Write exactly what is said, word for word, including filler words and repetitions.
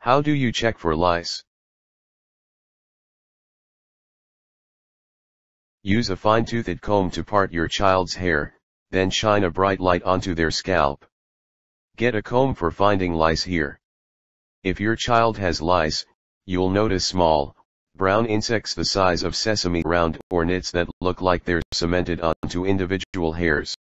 How do you check for lice? Use a fine-toothed comb to part your child's hair, then shine a bright light onto their scalp. Get a comb for finding lice here. If your child has lice, you'll notice small, brown insects the size of sesame round or nits that look like they're cemented onto individual hairs.